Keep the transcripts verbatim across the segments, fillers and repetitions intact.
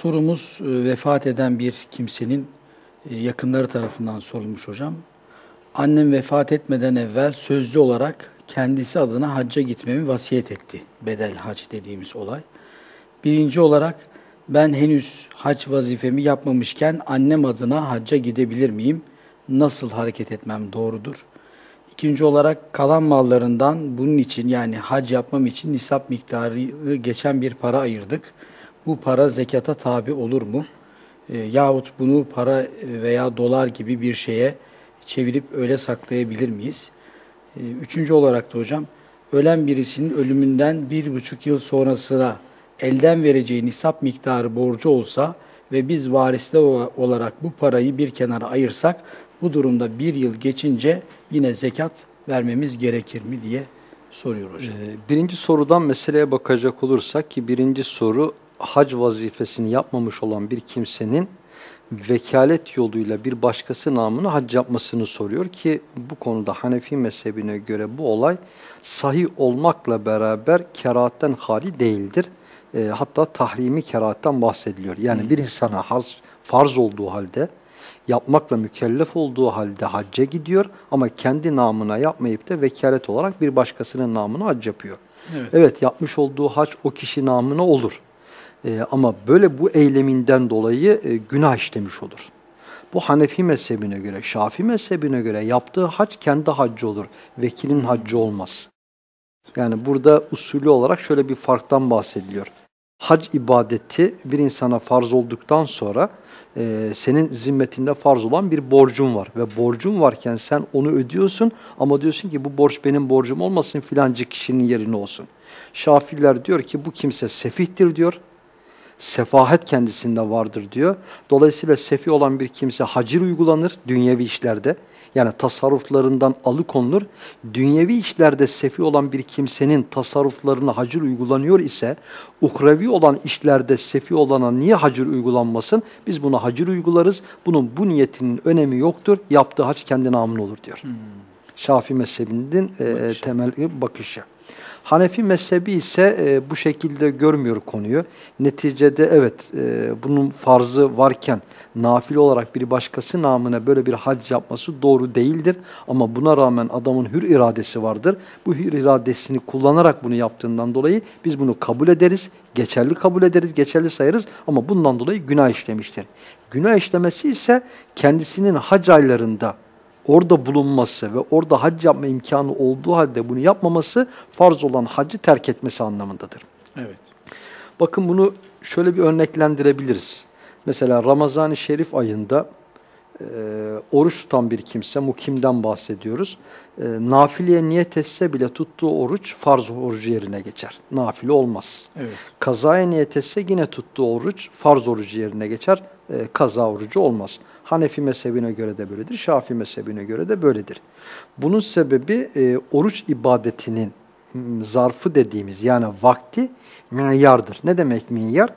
Sorumuz vefat eden bir kimsenin yakınları tarafından sorulmuş hocam. Annem vefat etmeden evvel sözlü olarak kendisi adına hacca gitmemi vasiyet etti. Bedel hac dediğimiz olay. Birinci olarak ben henüz hac vazifemi yapmamışken annem adına hacca gidebilir miyim? Nasıl hareket etmem doğrudur? İkinci olarak kalan mallarından bunun için yani hac yapmam için nisap miktarı geçen bir para ayırdık. Bu para zekata tabi olur mu? E, yahut bunu para veya dolar gibi bir şeye çevirip öyle saklayabilir miyiz? E, üçüncü olarak da hocam, ölen birisinin ölümünden bir buçuk yıl sonrasına elden vereceği nisap miktarı borcu olsa ve biz varisler olarak bu parayı bir kenara ayırsak, bu durumda bir yıl geçince yine zekat vermemiz gerekir mi diye soruyor hocam. Birinci sorudan meseleye bakacak olursak ki birinci soru hac vazifesini yapmamış olan bir kimsenin vekalet yoluyla bir başkası namına hac yapmasını soruyor ki bu konuda Hanefi mezhebine göre bu olay sahih olmakla beraber kerahatten hali değildir. E, hatta tahrimi kerahatten bahsediliyor. Yani bir insana farz, farz olduğu halde yapmakla mükellef olduğu halde hacca gidiyor ama kendi namına yapmayıp da vekalet olarak bir başkasının namına hac yapıyor. Evet, evet yapmış olduğu hac o kişi namına olur. Ee, ama böyle bu eyleminden dolayı e, günah işlemiş olur. Bu Hanefi mezhebine göre, Şafii mezhebine göre yaptığı hac kendi haccı olur. Vekilin haccı olmaz. Yani burada usulü olarak şöyle bir farktan bahsediliyor. Hac ibadeti bir insana farz olduktan sonra e, senin zimmetinde farz olan bir borcun var. Ve borcun varken sen onu ödüyorsun ama diyorsun ki bu borç benim borcum olmasın filancı kişinin yerine olsun. Şafiler diyor ki bu kimse sefihtir diyor. Sefahet kendisinde vardır diyor. Dolayısıyla sefi olan bir kimse hacir uygulanır dünyevi işlerde. Yani tasarruflarından alıkonulur. Dünyevi işlerde sefi olan bir kimsenin tasarruflarına hacir uygulanıyor ise uhrevi olan işlerde sefi olana niye hacir uygulanmasın? Biz buna hacir uygularız. Bunun bu niyetinin önemi yoktur. Yaptığı hac kendi namına olur diyor. Hmm. Şafii mezhebinin e, temel bakışı. Hanefi mezhebi ise e, bu şekilde görmüyor konuyu. Neticede evet e, bunun farzı varken nafile olarak bir başkası namına böyle bir hac yapması doğru değildir. Ama buna rağmen adamın hür iradesi vardır. Bu hür iradesini kullanarak bunu yaptığından dolayı biz bunu kabul ederiz. Geçerli kabul ederiz, geçerli sayarız ama bundan dolayı günah işlemiştir. Günah işlemesi ise kendisinin hac aylarında orada bulunması ve orada hac yapma imkanı olduğu halde bunu yapmaması farz olan hacı terk etmesi anlamındadır. Evet. Bakın bunu şöyle bir örneklendirebiliriz. Mesela Ramazan-ı Şerif ayında e, oruç tutan bir kimse, mukimden bahsediyoruz. E, nafileye niyet etse bile tuttuğu oruç farz orucu yerine geçer. Nafile olmaz. Evet. Kazaya niyet etse yine tuttuğu oruç farz orucu yerine geçer. Kaza orucu olmaz. Hanefi mezhebine göre de böyledir. Şafii mezhebine göre de böyledir. Bunun sebebi e, oruç ibadetinin m, zarfı dediğimiz yani vakti minyardır. Ne demek minyar?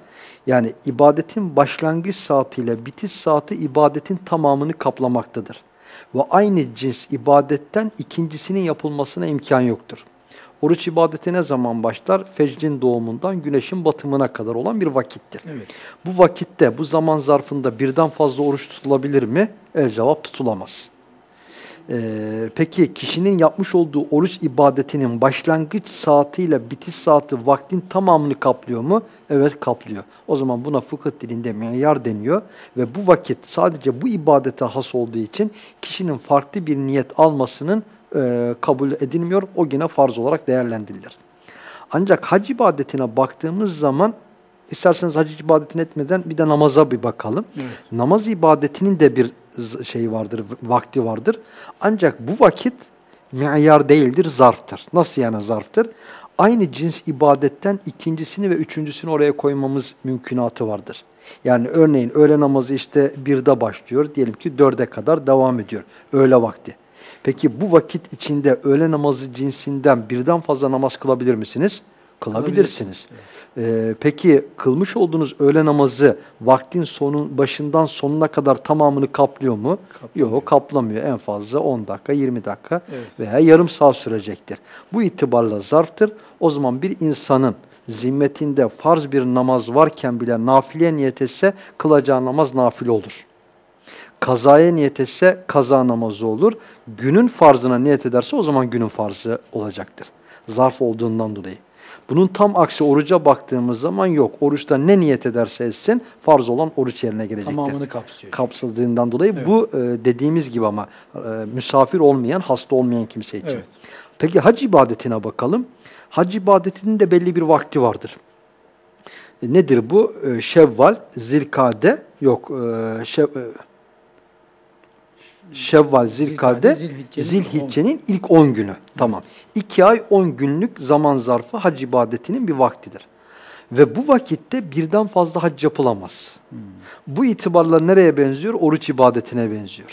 Yani ibadetin başlangıç saatiyle bitiş saati ibadetin tamamını kaplamaktadır. Ve aynı cins ibadetten ikincisinin yapılmasına imkan yoktur. Oruç ibadeti ne zaman başlar? Fecrin doğumundan güneşin batımına kadar olan bir vakittir. Evet. Bu vakitte, bu zaman zarfında birden fazla oruç tutulabilir mi? El cevap tutulamaz. Ee, peki kişinin yapmış olduğu oruç ibadetinin başlangıç saatiyle bitiş saati vaktin tamamını kaplıyor mu? Evet kaplıyor. O zaman buna fıkıh dilinde miyar deniyor ve bu vakit sadece bu ibadete has olduğu için kişinin farklı bir niyet almasının E, kabul edilmiyor. O yine farz olarak değerlendirilir. Ancak hac ibadetine baktığımız zaman isterseniz hac ibadetini etmeden bir de namaza bir bakalım. Evet. Namaz ibadetinin de bir şey vardır, vakti vardır. Ancak bu vakit miyar değildir, zarftır. Nasıl yani zarftır? Aynı cins ibadetten ikincisini ve üçüncüsünü oraya koymamız mümkünatı vardır. Yani örneğin öğle namazı işte birde başlıyor. Diyelim ki dörde kadar devam ediyor. Öğle vakti. Peki bu vakit içinde öğle namazı cinsinden birden fazla namaz kılabilir misiniz? Kılabilirsiniz. Kılabilirsiniz. Ee, peki kılmış olduğunuz öğle namazı vaktin sonun başından sonuna kadar tamamını kaplıyor mu? Kaplamıyor. Yok kaplamıyor. En fazla on dakika, yirmi dakika evet. Veya yarım saat sürecektir. Bu itibarla zarftır. O zaman bir insanın zimmetinde farz bir namaz varken bile nafile niyet etse kılacağı namaz nafile olur. Kazaya niyet etse kaza namazı olur. Günün farzına niyet ederse o zaman günün farzı olacaktır. Zarf olduğundan dolayı. Bunun tam aksi oruca baktığımız zaman yok. Oruçta ne niyet ederse etsin farz olan oruç yerine gelecektir. Tamamını kapsıyor. Kapsadığından dolayı evet. Bu dediğimiz gibi ama misafir olmayan, hasta olmayan kimse için. Evet. Peki hac ibadetine bakalım. Hac ibadetinin de belli bir vakti vardır. Nedir bu? Şevval, Zilkade, yok Şev... Şevval, Zilkade, Zilhicce'nin ilk on günü. Tamam. İki ay on günlük zaman zarfı hac ibadetinin bir vaktidir. Ve bu vakitte birden fazla hac yapılamaz. Hmm. Bu itibarla nereye benziyor? Oruç ibadetine benziyor.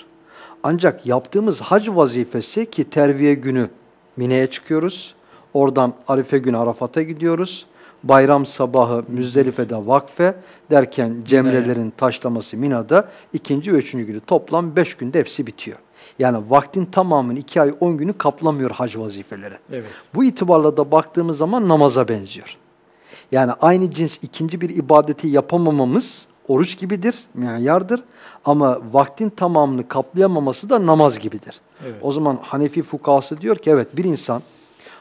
Ancak yaptığımız hac vazifesi ki terviye günü Mine'ye çıkıyoruz. Oradan Arife günü Arafat'a gidiyoruz. Bayram sabahı Müzdelife'de vakfe derken cemrelerin taşlaması Mina'da ikinci ve üçüncü günü toplam beş günde hepsi bitiyor. Yani vaktin tamamını iki ay on günü kaplamıyor hac vazifeleri. Evet. Bu itibarla da baktığımız zaman namaza benziyor. Yani aynı cins ikinci bir ibadeti yapamamamız oruç gibidir, miyardır ama vaktin tamamını kaplayamaması da namaz gibidir. Evet. O zaman Hanefi fukahası diyor ki evet bir insan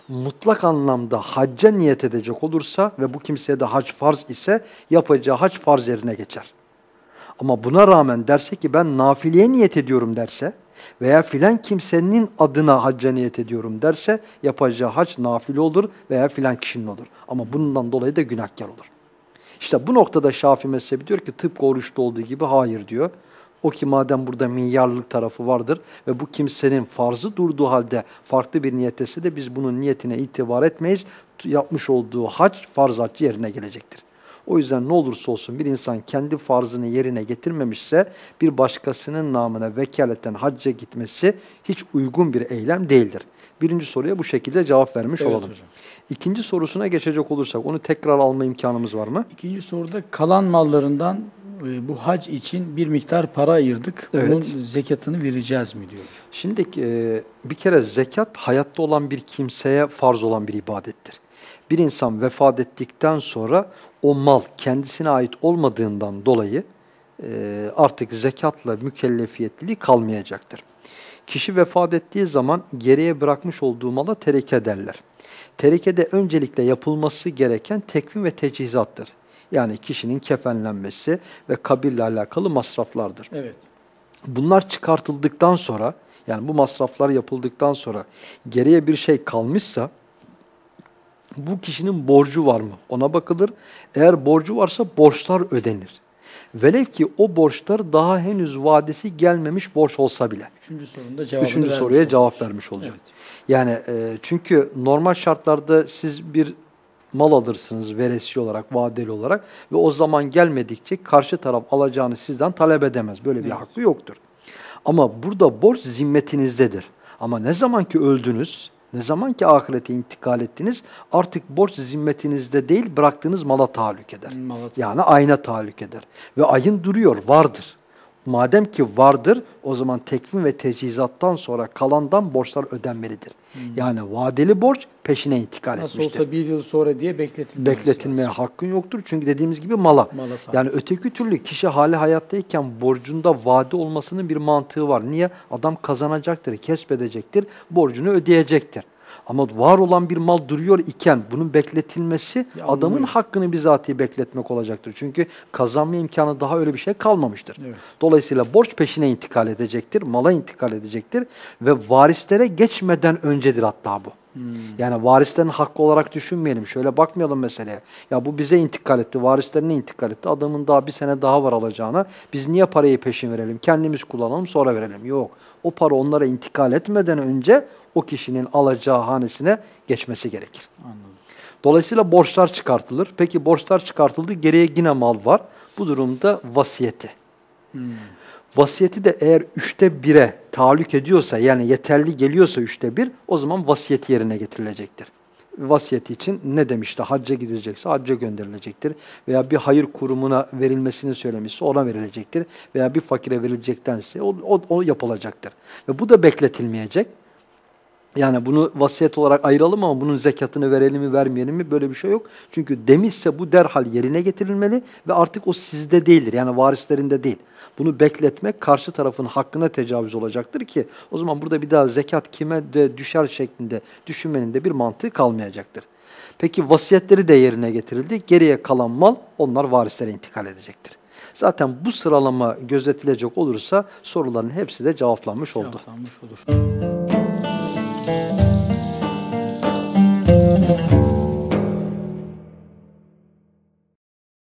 mutlak anlamda hacca niyet edecek olursa ve bu kimseye de hac farz ise yapacağı hac farz yerine geçer. Ama buna rağmen derse ki ben nafileye niyet ediyorum derse veya filan kimsenin adına hacca niyet ediyorum derse yapacağı hac nafile olur veya filan kişinin olur. Ama bundan dolayı da günahkar olur. İşte bu noktada Şafii mezhebi diyor ki tıpkı oruçta olduğu gibi hayır diyor. O ki madem burada minyarlık tarafı vardır ve bu kimsenin farzı durduğu halde farklı bir niyet etse de biz bunun niyetine itibar etmeyiz. Yapmış olduğu hac, farz hac yerine gelecektir. O yüzden ne olursa olsun bir insan kendi farzını yerine getirmemişse bir başkasının namına vekaleten hacca gitmesi hiç uygun bir eylem değildir. Birinci soruya bu şekilde cevap vermiş evet, olalım. Hocam. İkinci sorusuna geçecek olursak onu tekrar alma imkanımız var mı? İkinci soruda kalan mallarından bu hac için bir miktar para ayırdık. Evet. Bunun zekatını vereceğiz mi diyor. Şimdi bir kere zekat hayatta olan bir kimseye farz olan bir ibadettir. Bir insan vefat ettikten sonra o mal kendisine ait olmadığından dolayı artık zekatla mükellefiyetli kalmayacaktır. Kişi vefat ettiği zaman geriye bırakmış olduğu mala tereke derler. Terekede öncelikle yapılması gereken tekvin ve tecihizattır. Yani kişinin kefenlenmesi ve kabirle alakalı masraflardır. Evet. Bunlar çıkartıldıktan sonra, yani bu masraflar yapıldıktan sonra geriye bir şey kalmışsa bu kişinin borcu var mı? Ona bakılır. Eğer borcu varsa borçlar ödenir. Velev ki o borçlar daha henüz vadesi gelmemiş borç olsa bile. Üçüncü, sorunda Üçüncü soruya olmuş. cevap vermiş olacak. Evet. Yani e, çünkü normal şartlarda siz bir mal alırsınız veresi olarak, vadeli olarak ve o zaman gelmedikçe karşı taraf alacağını sizden talep edemez. Böyle bir evet. hakkı yoktur. Ama burada borç zimmetinizdedir. Ama ne zaman ki öldünüz, ne zaman ki ahirete intikal ettiniz artık borç zimmetinizde değil bıraktığınız mala tahallük eder. Mala. Yani ayna tahallük eder. Ve ayın duruyor, vardır. Madem ki vardır o zaman tekvin ve tecihizattan sonra kalandan borçlar ödenmelidir. Hmm. Yani vadeli borç peşine intikal Nasıl etmiştir. Nasıl olsa bir yıl sonra diye bekletilmeye Bekletilmeye lazım. hakkın yoktur. Çünkü dediğimiz gibi mala. mala yani öteki türlü kişi hali hayattayken borcunda vade olmasının bir mantığı var. Niye? Adam kazanacaktır, kesbedecektir, borcunu ödeyecektir. Ama var olan bir mal duruyor iken bunun bekletilmesi ya, adamın anladım. hakkını bizatihi bekletmek olacaktır. Çünkü kazanma imkanı daha öyle bir şey kalmamıştır. Evet. Dolayısıyla borç peşine intikal edecektir, mala intikal edecektir ve varislere geçmeden öncedir hatta bu. Hmm. Yani varislerin hakkı olarak düşünmeyelim. Şöyle bakmayalım meseleye. Ya bu bize intikal etti, varislerine intikal etti. Adamın daha bir sene daha var alacağına. Biz niye parayı peşin verelim? Kendimiz kullanalım sonra verelim. Yok. O para onlara intikal etmeden önce o kişinin alacağı hanesine geçmesi gerekir. Anladım. Dolayısıyla borçlar çıkartılır. Peki borçlar çıkartıldı, geriye yine mal var. Bu durumda vasiyeti. Hmm. Vasiyeti de eğer üçte bire taallük ediyorsa, yani yeterli geliyorsa üçte bir, o zaman vasiyet yerine getirilecektir. Vasiyeti için ne demişti? Hacca gidilecekse hacca gönderilecektir. Veya bir hayır kurumuna verilmesini söylemişse ona verilecektir. Veya bir fakire verilecektense o, o, o yapılacaktır. Ve bu da bekletilmeyecek. Yani bunu vasiyet olarak ayıralım ama bunun zekatını verelim mi vermeyelim mi, böyle bir şey yok. Çünkü demişse bu derhal yerine getirilmeli ve artık o sizde değildir, yani varislerinde değil. Bunu bekletmek karşı tarafın hakkına tecavüz olacaktır ki o zaman burada bir daha zekat kime de düşer şeklinde düşünmenin de bir mantığı kalmayacaktır. Peki vasiyetleri de yerine getirildi, geriye kalan mal onlar varislere intikal edecektir. Zaten bu sıralama gözetilecek olursa soruların hepsi de cevaplanmış oldu. Cevaplanmış olur. Thank you.